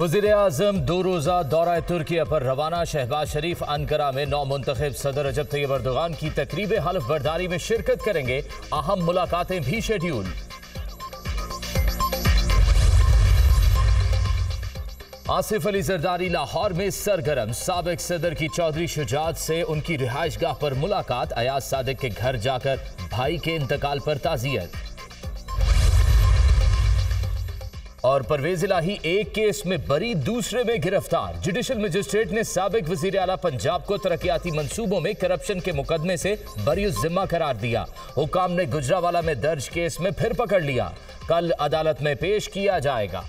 वज़ीर-ए-आज़म दो रोज़ा दौरा तुर्किया पर रवाना। शहबाज शरीफ अंकारा में नौ मुंतखब सदर रजब तैयब एर्दोगान की तकरीब हलफ बर्दारी में शिरकत करेंगे। अहम मुलाकातें भी शेड्यूल। आसिफ अली जरदारी लाहौर में सरगर्म, साबिक सदर की चौधरी शुजात से उनकी रिहाइशगाह पर मुलाकात। अयाज सादिक के घर जाकर भाई के इंतकाल पर ताज़ियत। और परवेज इलाही एक केस में बरी, दूसरे में गिरफ्तार। जुडिशल मजिस्ट्रेट ने साबिक वजीर आला पंजाब को तरक्याती मंसूबों में करप्शन के मुकदमे से बरी-उज़-ज़िम्मा करार दिया। हुकाम ने गुजरावाला में दर्ज केस में फिर पकड़ लिया। कल अदालत में पेश किया जाएगा।